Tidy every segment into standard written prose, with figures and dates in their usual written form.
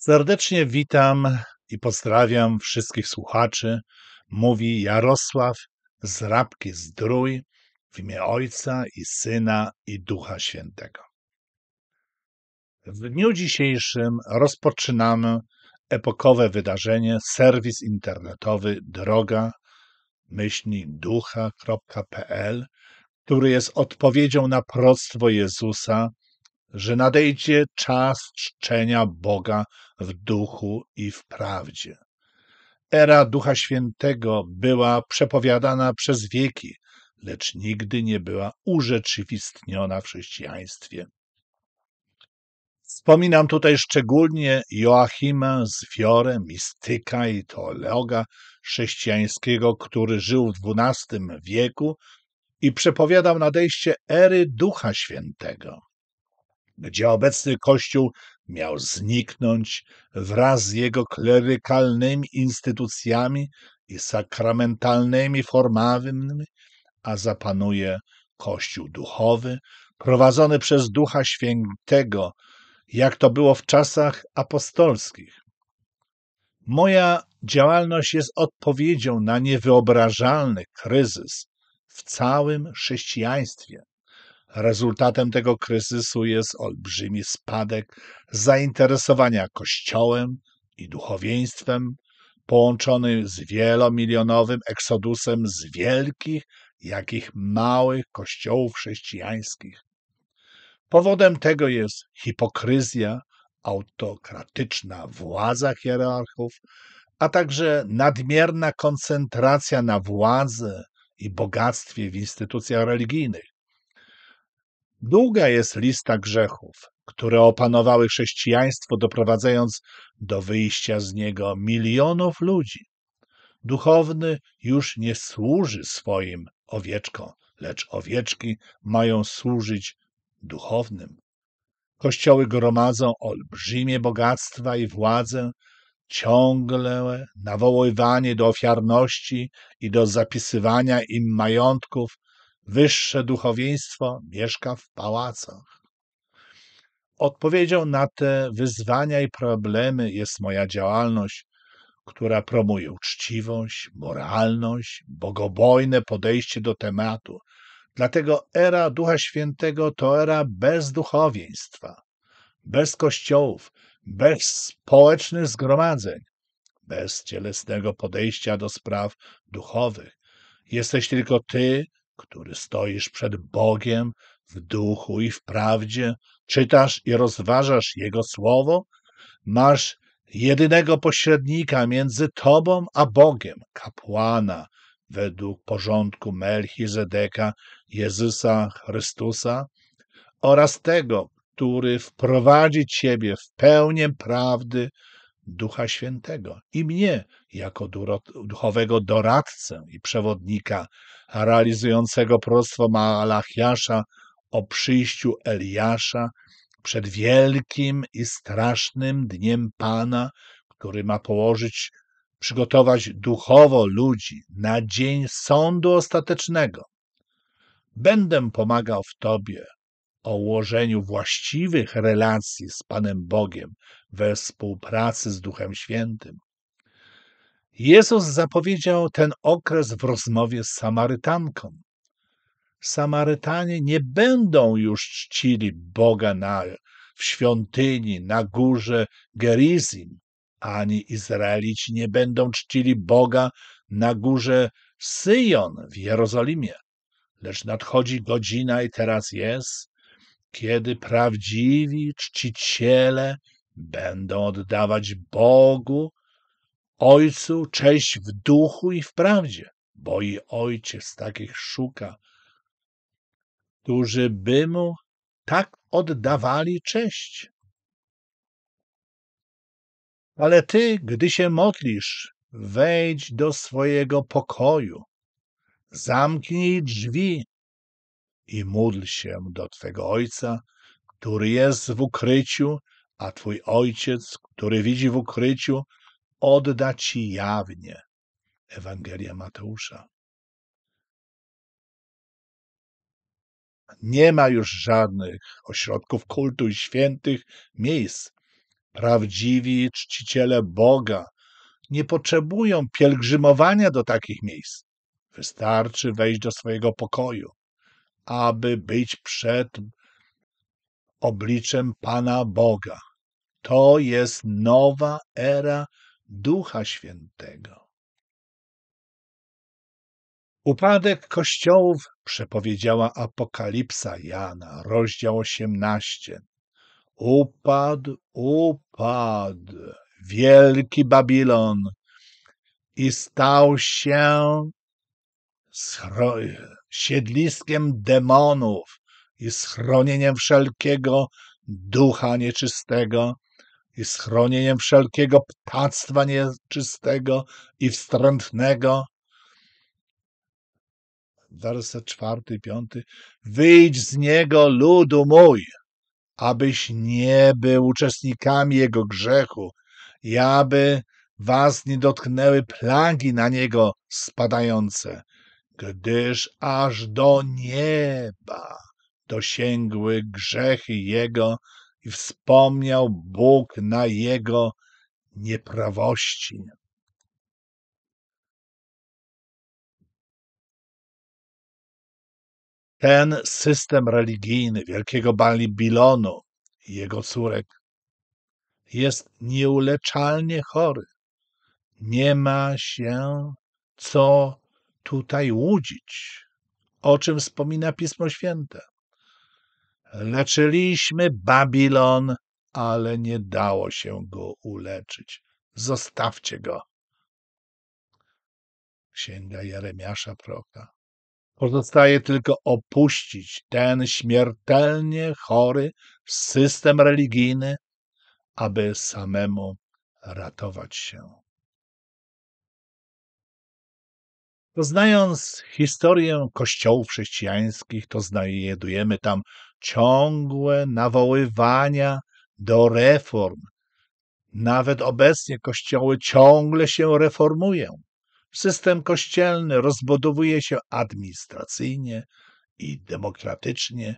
Serdecznie witam i pozdrawiam wszystkich słuchaczy. Mówi Jarosław z Rabki Zdrój w imię Ojca i Syna i Ducha Świętego. W dniu dzisiejszym rozpoczynamy epokowe wydarzenie, serwis internetowy droga-ducha.pl, który jest odpowiedzią na proroctwo Jezusa, że nadejdzie czas czczenia Boga w duchu i w prawdzie. Era Ducha Świętego była przepowiadana przez wieki, lecz nigdy nie była urzeczywistniona w chrześcijaństwie. Wspominam tutaj szczególnie Joachima de Fiore, mistyka i teologa chrześcijańskiego, który żył w XII wieku i przepowiadał nadejście ery Ducha Świętego, gdzie obecny Kościół miał zniknąć wraz z jego klerykalnymi instytucjami i sakramentalnymi formami, a zapanuje Kościół duchowy, prowadzony przez Ducha Świętego, jak to było w czasach apostolskich. Moja działalność jest odpowiedzią na niewyobrażalny kryzys w całym chrześcijaństwie. Rezultatem tego kryzysu jest olbrzymi spadek zainteresowania Kościołem i duchowieństwem, połączony z wielomilionowym eksodusem z wielkich, jak i małych kościołów chrześcijańskich. Powodem tego jest hipokryzja, autokratyczna władza hierarchów, a także nadmierna koncentracja na władzy i bogactwie w instytucjach religijnych. Długa jest lista grzechów, które opanowały chrześcijaństwo, doprowadzając do wyjścia z niego milionów ludzi. Duchowny już nie służy swoim owieczkom, lecz owieczki mają służyć duchownym. Kościoły gromadzą olbrzymie bogactwa i władzę, ciągle nawoływanie do ofiarności i do zapisywania im majątków. Wyższe duchowieństwo mieszka w pałacach. Odpowiedzią na te wyzwania i problemy jest moja działalność, która promuje uczciwość, moralność, bogobojne podejście do tematu. Dlatego era Ducha Świętego to era bez duchowieństwa, bez kościołów, bez społecznych zgromadzeń, bez cielesnego podejścia do spraw duchowych. Jesteś tylko ty, który stoisz przed Bogiem w duchu i w prawdzie, czytasz i rozważasz Jego Słowo, masz jedynego pośrednika między tobą a Bogiem, kapłana według porządku Melchizedeka, Jezusa Chrystusa oraz tego, który wprowadzi ciebie w pełnię prawdy Ducha Świętego i mnie jako duchowego doradcę i przewodnika realizującego proroctwo Malachiasza o przyjściu Eliasza przed wielkim i strasznym dniem Pana, który ma przygotować duchowo ludzi na dzień sądu ostatecznego. Będę pomagał w tobie o ułożeniu właściwych relacji z Panem Bogiem we współpracy z Duchem Świętym. Jezus zapowiedział ten okres w rozmowie z Samarytanką. Samarytanie nie będą już czcili Boga w świątyni na górze Gerizim, ani Izraelici nie będą czcili Boga na górze Sjon w Jerozolimie. Lecz nadchodzi godzina i teraz jest, kiedy prawdziwi czciciele będą oddawać Bogu, Ojcu, cześć w duchu i w prawdzie, bo i Ojciec takich szuka, którzy by Mu tak oddawali cześć. Ale ty, gdy się modlisz, wejdź do swojego pokoju, zamknij drzwi i módl się do twego Ojca, który jest w ukryciu, a twój Ojciec, który widzi w ukryciu, odda ci jawnie. Ewangelia Mateusza. Nie ma już żadnych ośrodków kultu i świętych miejsc. Prawdziwi czciciele Boga nie potrzebują pielgrzymowania do takich miejsc. Wystarczy wejść do swojego pokoju, aby być przed obliczem Pana Boga. To jest nowa era Ducha Świętego. Upadek kościołów przepowiedziała Apokalipsa Jana, rozdział 18. Upadł wielki Babilon i stał się siedliskiem demonów i schronieniem wszelkiego ducha nieczystego i schronieniem wszelkiego ptactwa nieczystego i wstrętnego. Werset 4 i 5. Wyjdź z niego, ludu mój, abyś nie był uczestnikami jego grzechu i aby was nie dotknęły plagi na niego spadające, gdyż aż do nieba dosięgły grzechy jego i wspomniał Bóg na jego nieprawości. Ten system religijny wielkiego Babilonu i jego córek jest nieuleczalnie chory. Nie ma się co tutaj łudzić, o czym wspomina Pismo Święte. Leczyliśmy Babilon, ale nie dało się go uleczyć. Zostawcie go. Księga Jeremiasza proroka. Pozostaje tylko opuścić ten śmiertelnie chory system religijny, aby samemu ratować się. Znając historię kościołów chrześcijańskich, to znajdujemy tam ciągłe nawoływania do reform. Nawet obecnie kościoły ciągle się reformują. System kościelny rozbudowuje się administracyjnie i demokratycznie,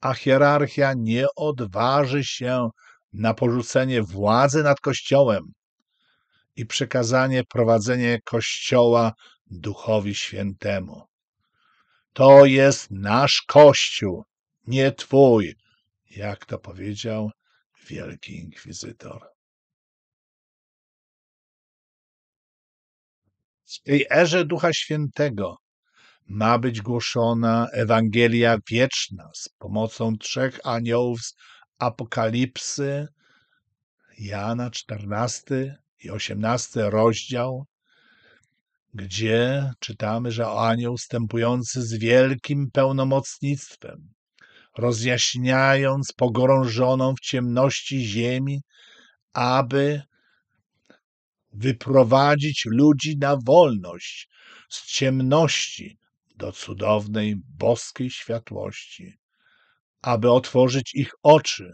a hierarchia nie odważy się na porzucenie władzy nad Kościołem i przekazanie prowadzenia Kościoła Duchowi Świętemu. To jest nasz Kościół, nie twój, jak to powiedział wielki inkwizytor. W tej erze Ducha Świętego ma być głoszona Ewangelia wieczna z pomocą 3 aniołów z Apokalipsy, Jana 14 i 18 rozdział, gdzie czytamy, że anioł wstępujący z wielkim pełnomocnictwem, rozjaśniając pogrążoną w ciemności ziemi, aby wyprowadzić ludzi na wolność z ciemności do cudownej boskiej światłości, aby otworzyć ich oczy,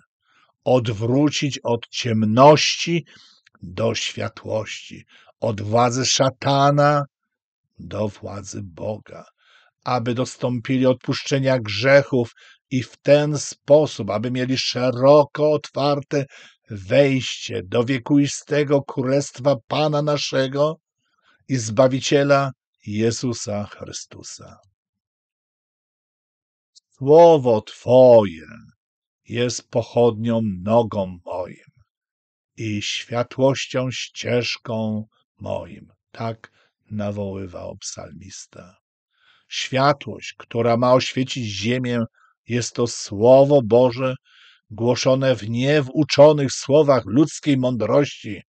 odwrócić od ciemności do światłości, od władzy szatana do władzy Boga, aby dostąpili odpuszczenia grzechów i w ten sposób, aby mieli szeroko otwarte wejście do wiekuistego królestwa Pana naszego i Zbawiciela Jezusa Chrystusa. Słowo Twoje jest pochodnią nogą moim i światłością ścieżką moim. Tak nawoływał psalmista. Światłość, która ma oświecić ziemię, jest to Słowo Boże, głoszone w nie w uczonych słowach ludzkiej mądrości,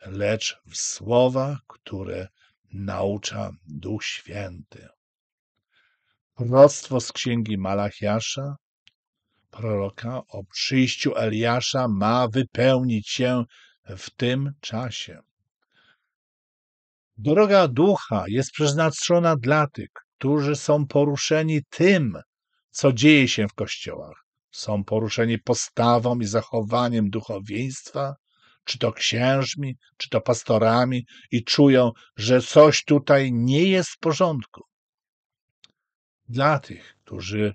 lecz w słowach, które naucza Duch Święty. Proroctwo z księgi Malachiasza, proroka o przyjściu Eliasza ma wypełnić się w tym czasie. Droga ducha jest przeznaczona dla tych, którzy są poruszeni tym, co dzieje się w kościołach. Są poruszeni postawą i zachowaniem duchowieństwa, czy to księżmi, czy to pastorami i czują, że coś tutaj nie jest w porządku. Dla tych, którzy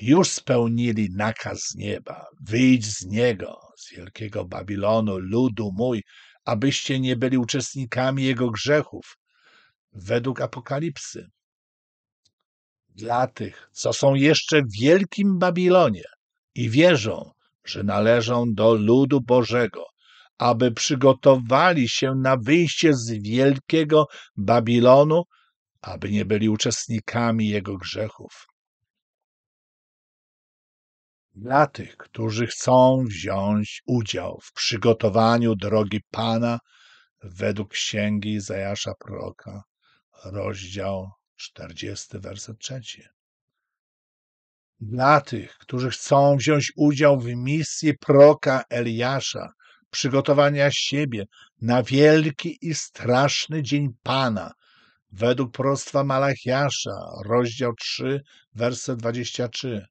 już spełnili nakaz nieba, wyjdź z niego, z wielkiego Babilonu, ludu mój, abyście nie byli uczestnikami jego grzechów, według Apokalipsy. Dla tych, co są jeszcze w wielkim Babilonie i wierzą, że należą do ludu Bożego, aby przygotowali się na wyjście z wielkiego Babilonu, aby nie byli uczestnikami jego grzechów. Dla tych, którzy chcą wziąć udział w przygotowaniu drogi Pana według Księgi Izajasza proroka, rozdział 40, werset 3. Dla tych, którzy chcą wziąć udział w misji proroka Eliasza, przygotowania siebie na wielki i straszny dzień Pana, według proroctwa Malachiasza, rozdział 3, werset 23.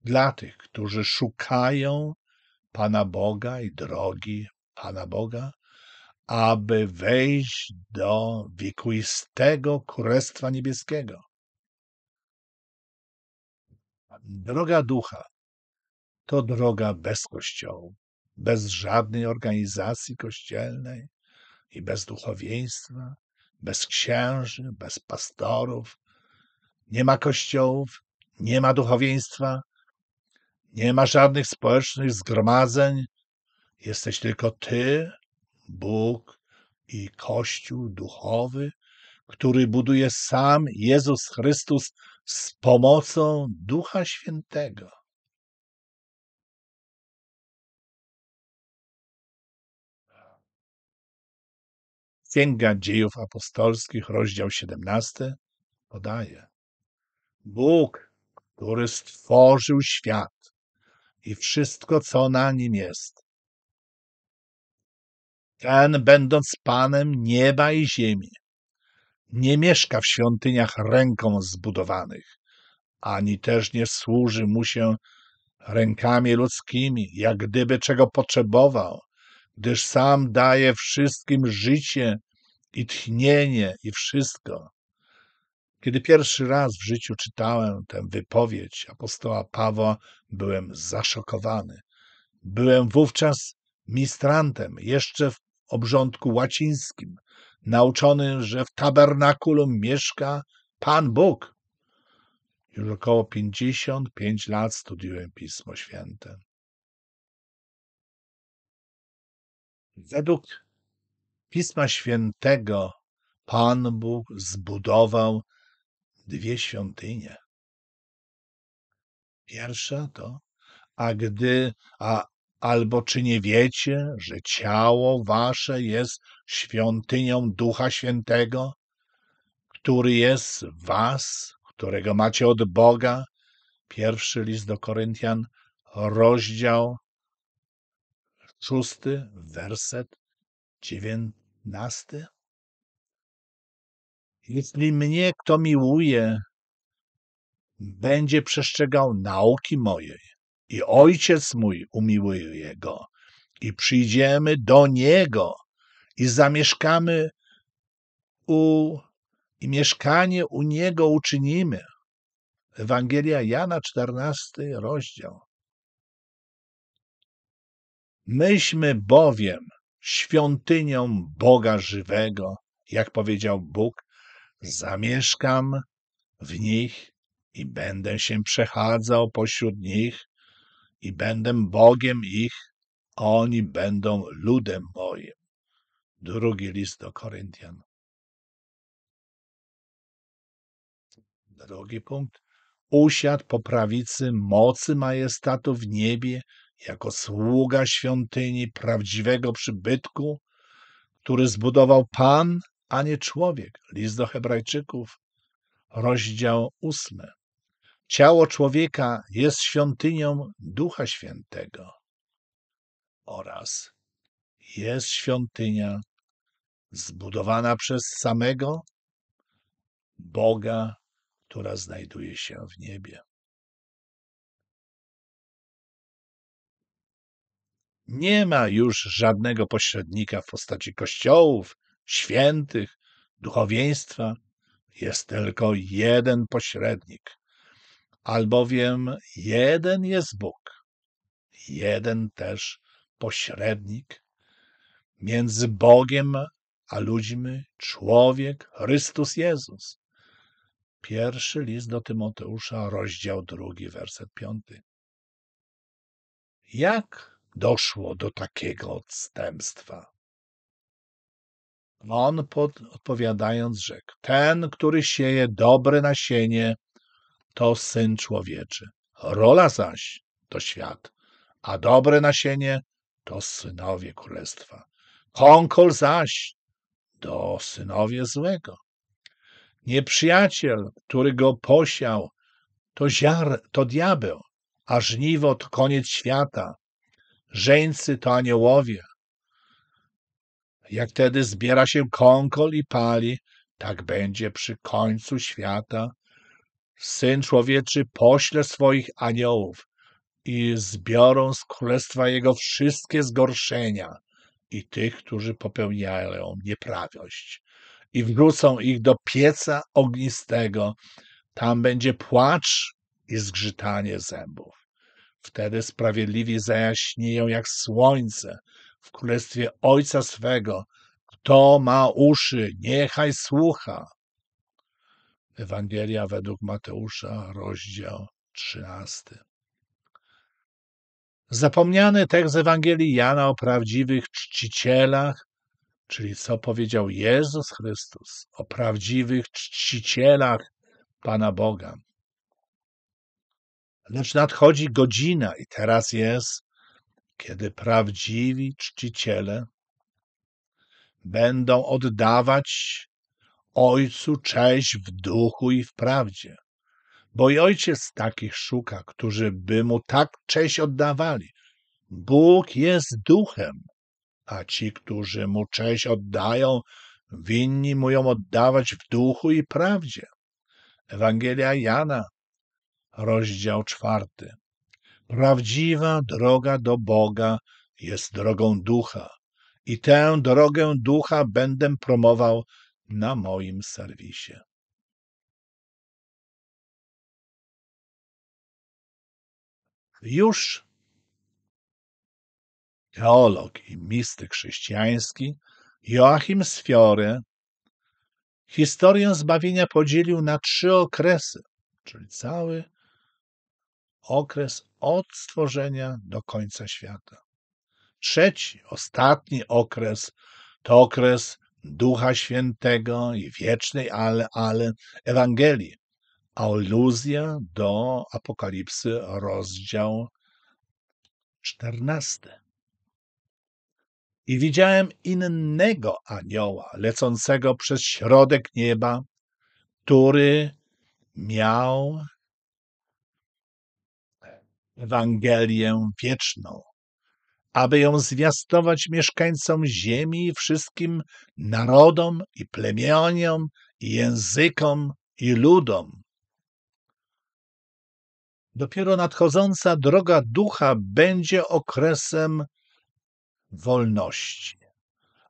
Dla tych, którzy szukają Pana Boga i drogi Pana Boga, aby wejść do wiekuistego Królestwa Niebieskiego. Droga ducha to droga bez kościołów, bez żadnej organizacji kościelnej i bez duchowieństwa, bez księży, bez pastorów. Nie ma kościołów, nie ma duchowieństwa, nie ma żadnych społecznych zgromadzeń. Jesteś tylko ty, Bóg i Kościół duchowy, który buduje sam Jezus Chrystus z pomocą Ducha Świętego. Księga Dziejów Apostolskich, rozdział 17, podaje: Bóg, który stworzył świat i wszystko, co na nim jest, ten, będąc Panem nieba i ziemi, nie mieszka w świątyniach ręką zbudowanych, ani też nie służy mu się rękami ludzkimi, jak gdyby czego potrzebował, gdyż sam daje wszystkim życie i tchnienie i wszystko. Kiedy pierwszy raz w życiu czytałem tę wypowiedź apostoła Pawła, byłem zaszokowany. Byłem wówczas ministrantem, jeszcze w obrządku łacińskim, nauczony, że w tabernakulum mieszka Pan Bóg. Już około 55 lat studiuję Pismo Święte. Według Pisma Świętego Pan Bóg zbudował dwie świątynie. Pierwsza to, albo czy nie wiecie, że ciało wasze jest świątynią Ducha Świętego, który jest w was, którego macie od Boga? Pierwszy list do Koryntian, rozdział 6, werset 19. Jeśli mnie kto miłuje, będzie przestrzegał nauki mojej, i Ojciec mój umiłuje go, i przyjdziemy do niego, i zamieszkamy i mieszkanie u niego uczynimy. Ewangelia Jana, 14 rozdział. Myśmy bowiem świątynią Boga żywego, jak powiedział Bóg, zamieszkam w nich i będę się przechadzał pośród nich i będę Bogiem ich, a oni będą ludem moim. Drugi list do Koryntian. Drugi punkt. Usiadł po prawicy mocy majestatu w niebie jako sługa świątyni prawdziwego przybytku, który zbudował Pan, a nie człowiek. List do Hebrajczyków, rozdział 8. Ciało człowieka jest świątynią Ducha Świętego oraz jest świątynia zbudowana przez samego Boga, która znajduje się w niebie. Nie ma już żadnego pośrednika w postaci kościołów, świętych, duchowieństwa. Jest tylko jeden pośrednik, albowiem jeden jest Bóg, jeden też pośrednik między Bogiem a ludźmi, człowiek, Chrystus Jezus. Pierwszy list do Tymoteusza, rozdział 2, werset 5. Jak doszło do takiego odstępstwa? On odpowiadając rzekł: ten, który sieje dobre nasienie, to Syn Człowieczy. Rola zaś to świat, a dobre nasienie to synowie królestwa. Kąkol zaś to synowie złego. Nieprzyjaciel, który go posiał, to diabeł, a żniwo to koniec świata, żeńcy to aniołowie. Jak tedy zbiera się kąkol i pali, tak będzie przy końcu świata. Syn Człowieczy pośle swoich aniołów i zbiorą z królestwa jego wszystkie zgorszenia i tych, którzy popełniają nieprawość, i wrzucą ich do pieca ognistego. Tam będzie płacz i zgrzytanie zębów. Wtedy sprawiedliwi zajaśnieją jak słońce w królestwie Ojca swego. Kto ma uszy, niechaj słucha. Ewangelia według Mateusza, rozdział 13. Zapomniany tekst Ewangelii Jana o prawdziwych czcicielach, czyli co powiedział Jezus Chrystus o prawdziwych czcicielach Pana Boga. Lecz nadchodzi godzina i teraz jest, kiedy prawdziwi czciciele będą oddawać Ojcu cześć w duchu i w prawdzie, bo i Ojciec takich szuka, którzy by Mu tak cześć oddawali. Bóg jest duchem, a ci, którzy Mu cześć oddają, winni Mu ją oddawać w duchu i prawdzie. Ewangelia Jana, rozdział 4. Prawdziwa droga do Boga jest drogą ducha i tę drogę ducha będę promował na moim serwisie. Już teolog i mistyk chrześcijański Joachim de Fiore historię zbawienia podzielił na 3 okresy, czyli cały okres od stworzenia do końca świata. 3, ostatni okres to okres Ducha Świętego i wiecznej Ewangelii. Aluzja do Apokalipsy, rozdział 14. I widziałem innego anioła lecącego przez środek nieba, który miał Ewangelię wieczną, aby ją zwiastować mieszkańcom ziemi i wszystkim narodom i plemieniom i językom i ludom. Dopiero nadchodząca droga ducha będzie okresem wolności,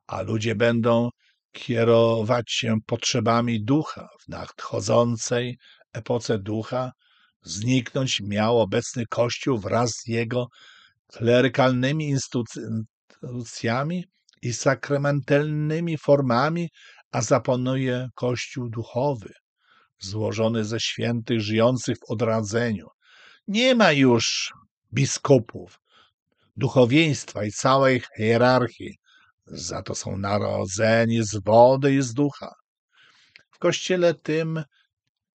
a ludzie będą kierować się potrzebami ducha. W nadchodzącej epoce ducha zniknąć miał obecny Kościół wraz z jego klerykalnymi instytucjami i sakramentalnymi formami, a zapanuje Kościół duchowy, złożony ze świętych żyjących w odradzeniu. Nie ma już biskupów, duchowieństwa i całej hierarchii, za to są narodzeni z wody i z ducha. W Kościele tym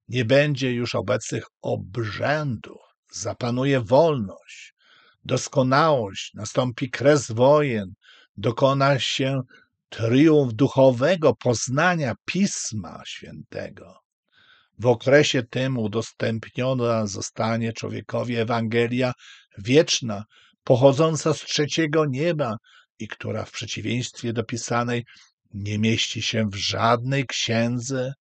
nie będzie już obecnych obrzędów, zapanuje wolność, doskonałość, nastąpi kres wojen, dokona się triumf duchowego poznania Pisma Świętego. W okresie tym udostępniona zostanie człowiekowi Ewangelia wieczna, pochodząca z trzeciego nieba i która w przeciwieństwie do pisanej nie mieści się w żadnej księdze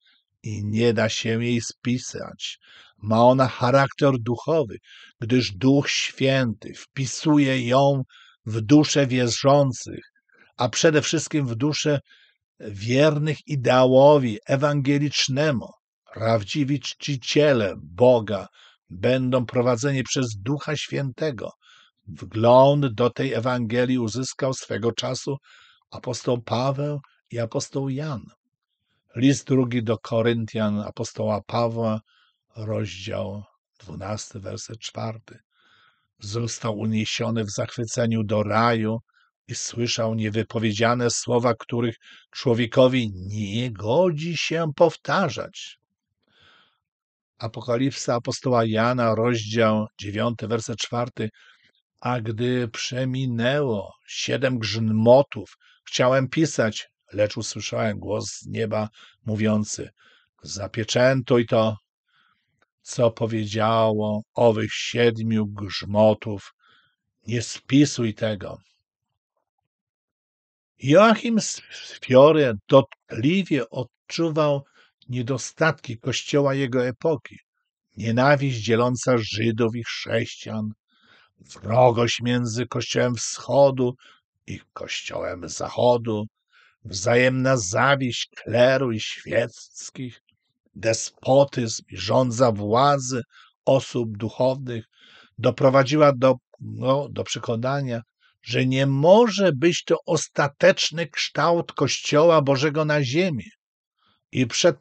i nie da się jej spisać. Ma ona charakter duchowy, gdyż Duch Święty wpisuje ją w dusze wierzących, a przede wszystkim w dusze wiernych ideałowi ewangelicznemu. Prawdziwi czciciele Boga będą prowadzeni przez Ducha Świętego Wgląd do tej Ewangelii uzyskał swego czasu apostoł Paweł i apostoł Jan. List drugi do Koryntian apostoła Pawła, rozdział 12, werset 4. Został uniesiony w zachwyceniu do raju i słyszał niewypowiedziane słowa, których człowiekowi nie godzi się powtarzać. Apokalipsa apostoła Jana, rozdział 9, werset 4. A gdy przeminęło 7 grzmotów, chciałem pisać, lecz usłyszałem głos z nieba mówiący: zapieczętuj to, co powiedziało owych 7 grzmotów, nie spisuj tego. Joachim de Fiore dotkliwie odczuwał niedostatki Kościoła jego epoki, nienawiść dzieląca Żydów i chrześcijan, wrogość między Kościołem Wschodu i Kościołem Zachodu, wzajemna zawiść kleru i świeckich, despotyzm i rządza władzy osób duchownych doprowadziła do przekonania, że nie może być to ostateczny kształt Kościoła Bożego na ziemi. I przed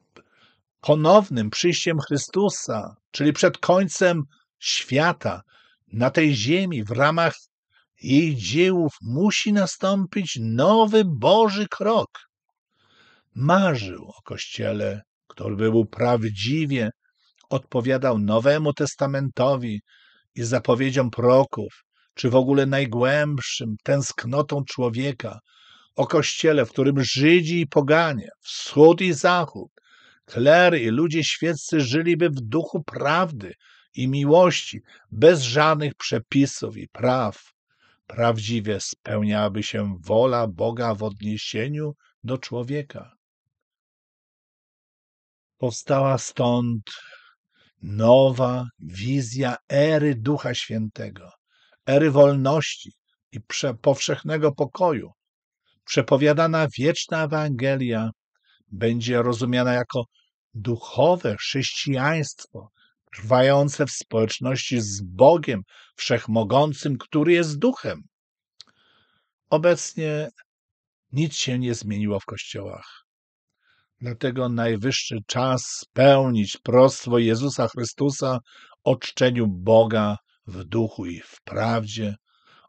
ponownym przyjściem Chrystusa, czyli przed końcem świata na tej ziemi w ramach jej dziełów, musi nastąpić nowy Boży krok. Marzył o Kościele, który był prawdziwie odpowiadał Nowemu Testamentowi i zapowiedziom proroków, czy w ogóle najgłębszym tęsknotą człowieka, o Kościele, w którym Żydzi i poganie, wschód i zachód, kler i ludzie świeccy żyliby w duchu prawdy i miłości, bez żadnych przepisów i praw. Prawdziwie spełniałaby się wola Boga w odniesieniu do człowieka. Powstała stąd nowa wizja ery Ducha Świętego, ery wolności i powszechnego pokoju. Przepowiadana wieczna Ewangelia będzie rozumiana jako duchowe chrześcijaństwo trwające w społeczności z Bogiem Wszechmogącym, który jest Duchem. Obecnie nic się nie zmieniło w kościołach. Dlatego najwyższy czas spełnić proroctwo Jezusa Chrystusa o czczeniu Boga w duchu i w prawdzie,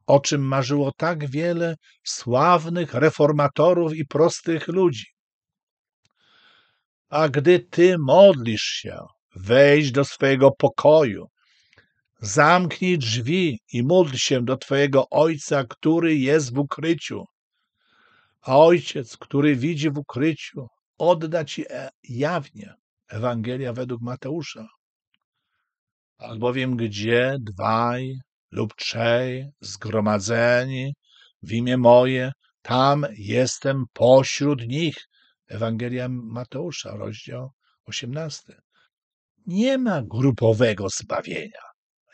o czym marzyło tak wiele sławnych reformatorów i prostych ludzi. A gdy ty modlisz się, wejdź do swojego pokoju, zamknij drzwi i módl się do twojego Ojca, który jest w ukryciu. A Ojciec, który widzi w ukryciu, odda ci jawnie. Ewangelia według Mateusza. Albowiem gdzie dwaj lub trzej zgromadzeni w imię moje, tam jestem pośród nich. Ewangelia Mateusza, rozdział 18. Nie ma grupowego zbawienia.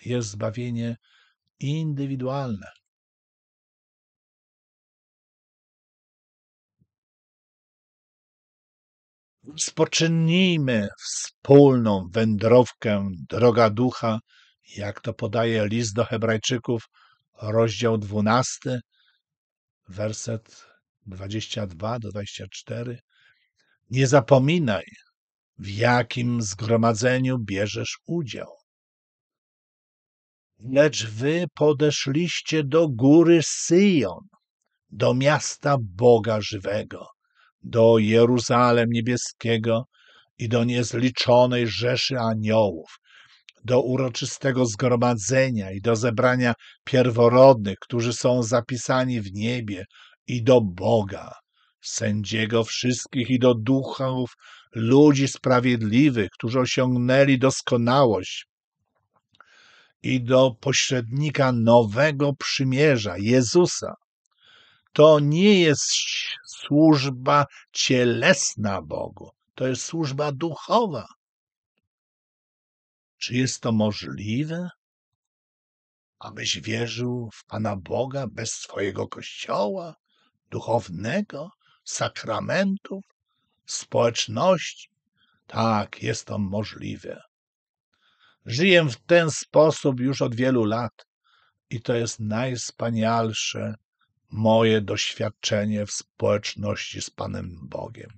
Jest zbawienie indywidualne. Rozpocznijmy wspólną wędrowkę droga ducha, jak to podaje list do Hebrajczyków, rozdział 12, werset 22-24. Nie zapominaj, w jakim zgromadzeniu bierzesz udział. Lecz wy podeszliście do góry Syjon, do miasta Boga żywego, do Jeruzalem niebieskiego i do niezliczonej rzeszy aniołów, do uroczystego zgromadzenia i do zebrania pierworodnych, którzy są zapisani w niebie, i do Boga, sędziego wszystkich, i do duchów ludzi sprawiedliwych, którzy osiągnęli doskonałość, i do pośrednika nowego przymierza, Jezusa. To nie jest służba cielesna Bogu, to jest służba duchowa. Czy jest to możliwe, abyś wierzył w Pana Boga bez swojego kościoła duchownego, sakramentów, społeczności? Tak, jest to możliwe. Żyję w ten sposób już od wielu lat I to jest najwspanialsze moje doświadczenie w społeczności z Panem Bogiem.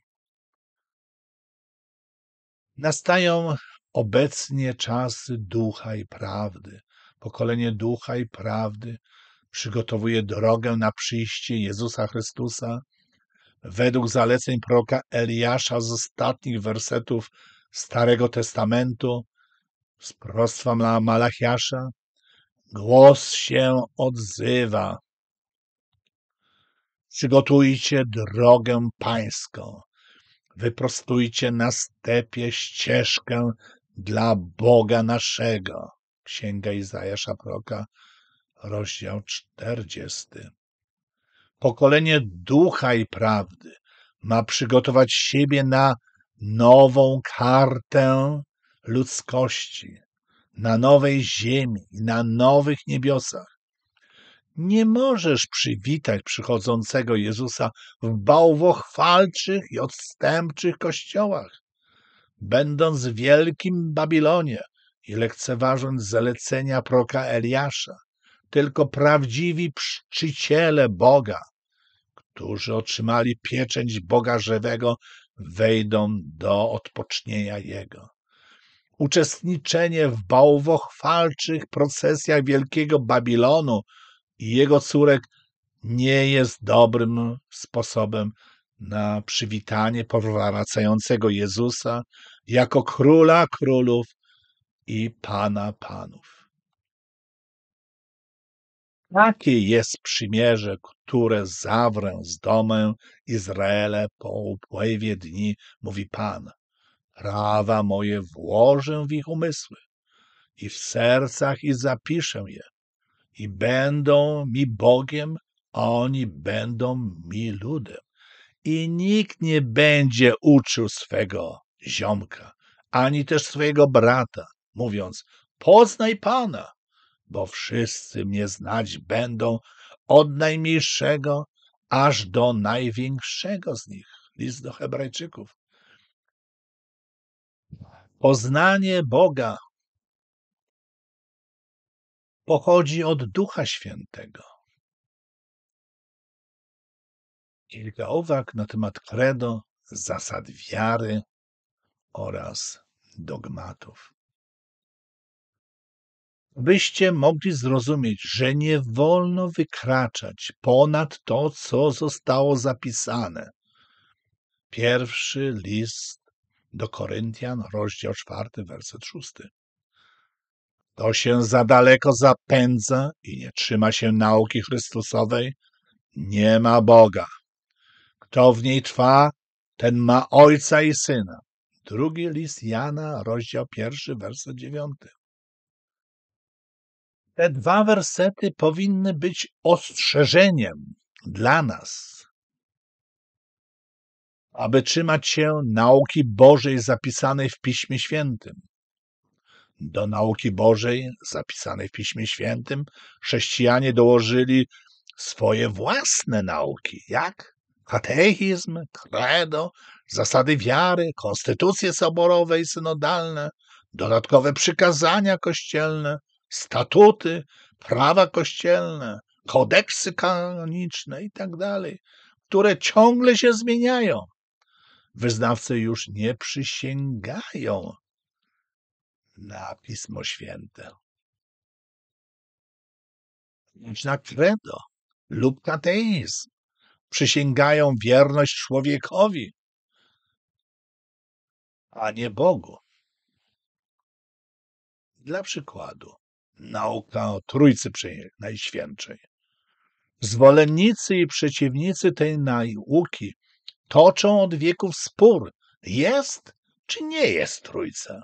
Nastają obecnie czasy ducha i prawdy. Pokolenie ducha i prawdy przygotowuje drogę na przyjście Jezusa Chrystusa. Według zaleceń proroka Eliasza z ostatnich wersetów Starego Testamentu, z proroctwa Malachiasza, głos się odzywa. Przygotujcie drogę pańską. Wyprostujcie na stepie ścieżkę dla Boga naszego. Księga Izajasza proroka, rozdział 40. Pokolenie ducha i prawdy ma przygotować siebie na nową kartę ludzkości, na nowej ziemi i na nowych niebiosach. Nie możesz przywitać przychodzącego Jezusa w bałwochwalczych i odstępczych kościołach, będąc w wielkim Babilonie i lekceważąc zalecenia proroka Eliasza. Tylko prawdziwi czciciele Boga, którzy otrzymali pieczęć Boga żywego, wejdą do odpocznienia Jego. Uczestniczenie w bałwochwalczych procesjach Wielkiego Babilonu i jego córek nie jest dobrym sposobem na przywitanie powracającego Jezusa jako Króla Królów i Pana Panów. Takie jest przymierze, które zawrę z domem Izraela po upływie dni, mówi Pan. Prawa moje włożę w ich umysły i w sercach i zapiszę je. I będą mi Bogiem, a oni będą mi ludem. I nikt nie będzie uczył swego ziomka, ani też swojego brata, mówiąc, poznaj Pana. Bo wszyscy mnie znać będą od najmniejszego aż do największego z nich. List do Hebrajczyków. Poznanie Boga pochodzi od Ducha Świętego. Kilka uwag na temat credo, zasad wiary oraz dogmatów. Byście mogli zrozumieć, że nie wolno wykraczać ponad to, co zostało zapisane. Pierwszy list do Koryntian, rozdział 4, werset 6. Kto się za daleko zapędza i nie trzyma się nauki Chrystusowej, nie ma Boga. Kto w niej trwa, ten ma Ojca i Syna. Drugi list Jana, rozdział 1, werset 9. Te dwa wersety powinny być ostrzeżeniem dla nas, aby trzymać się nauki Bożej zapisanej w Piśmie Świętym. Do nauki Bożej zapisanej w Piśmie Świętym chrześcijanie dołożyli swoje własne nauki, jak katechizm, credo, zasady wiary, konstytucje soborowe i synodalne, dodatkowe przykazania kościelne, statuty, prawa kościelne, kodeksy kanoniczne i tak dalej, które ciągle się zmieniają. Wyznawcy już nie przysięgają na Pismo Święte, na credo lub kateizm. Przysięgają wierność człowiekowi, a nie Bogu. Dla przykładu, nauka o Trójcy Najświętszej. Zwolennicy i przeciwnicy tej nauki toczą od wieków spór, jest czy nie jest Trójca.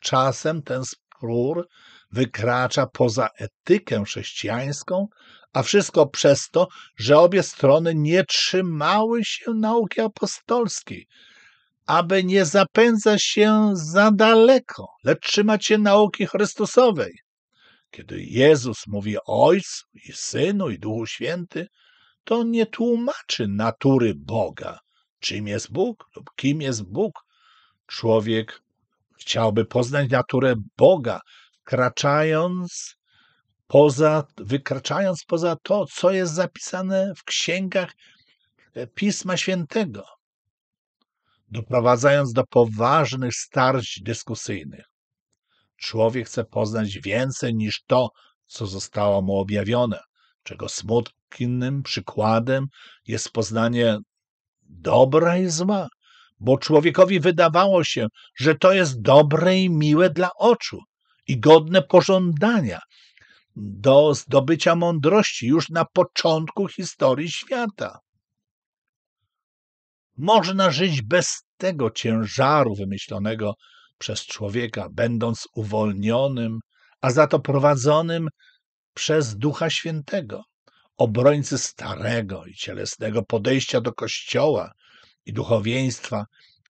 Czasem ten spór wykracza poza etykę chrześcijańską, a wszystko przez to, że obie strony nie trzymały się nauki apostolskiej, aby nie zapędzać się za daleko, lecz trzymać się nauki Chrystusowej. Kiedy Jezus mówi o Ojcu i Synu i Duchu Święty, to nie tłumaczy natury Boga, czym jest Bóg lub kim jest Bóg. Człowiek chciałby poznać naturę Boga, wkraczając wykraczając poza to, co jest zapisane w księgach Pisma Świętego, doprowadzając do poważnych starć dyskusyjnych. Człowiek chce poznać więcej niż to, co zostało mu objawione, czego smutnym przykładem jest poznanie dobra i zła, bo człowiekowi wydawało się, że to jest dobre i miłe dla oczu i godne pożądania do zdobycia mądrości już na początku historii świata. Można żyć bez tego ciężaru wymyślonego przez człowieka, będąc uwolnionym, a za to prowadzonym przez Ducha Świętego, obrońcy starego i cielesnego podejścia do Kościoła i duchowieństwa,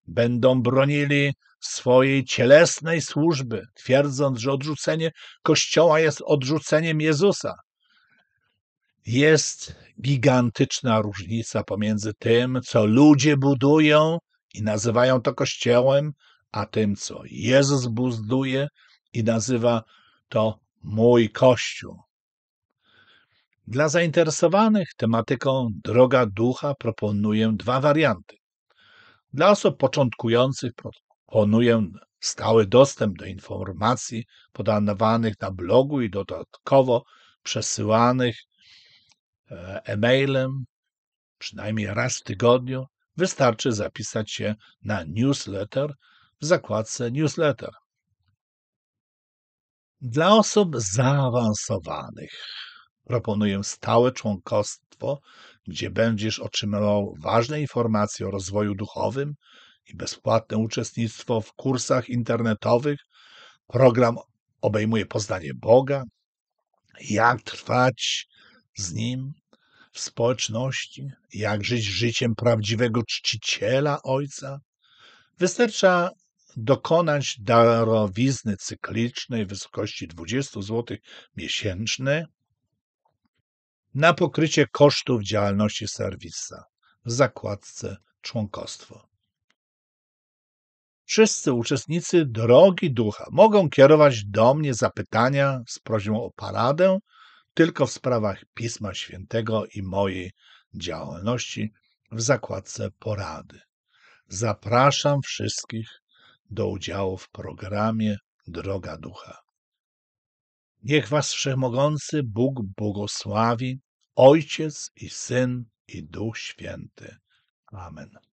będą bronili swojej cielesnej służby, twierdząc, że odrzucenie Kościoła jest odrzuceniem Jezusa. Jest gigantyczna różnica pomiędzy tym, co ludzie budują i nazywają to Kościołem, a tym, co Jezus buduje i nazywa to mój Kościół. Dla zainteresowanych tematyką Droga Ducha proponuję dwa warianty. Dla osób początkujących proponuję stały dostęp do informacji podawanych na blogu i dodatkowo przesyłanych e-mailem przynajmniej raz w tygodniu. Wystarczy zapisać się na newsletter w zakładce newsletter. Dla osób zaawansowanych proponuję stałe członkostwo, gdzie będziesz otrzymywał ważne informacje o rozwoju duchowym i bezpłatne uczestnictwo w kursach internetowych. Program obejmuje poznanie Boga, jak trwać z Nim w społeczności, jak żyć życiem prawdziwego czciciela Ojca. Wystarcza dokonać darowizny cyklicznej w wysokości 20 zł miesięcznie na pokrycie kosztów działalności serwisa w zakładce członkostwo. Wszyscy uczestnicy Drogi Ducha mogą kierować do mnie zapytania z prośbą o paradę tylko w sprawach Pisma Świętego i mojej działalności w zakładce porady. Zapraszam wszystkich do udziału w programie Droga Ducha. Niech Was Wszechmogący Bóg błogosławi, Ojciec i Syn i Duch Święty. Amen.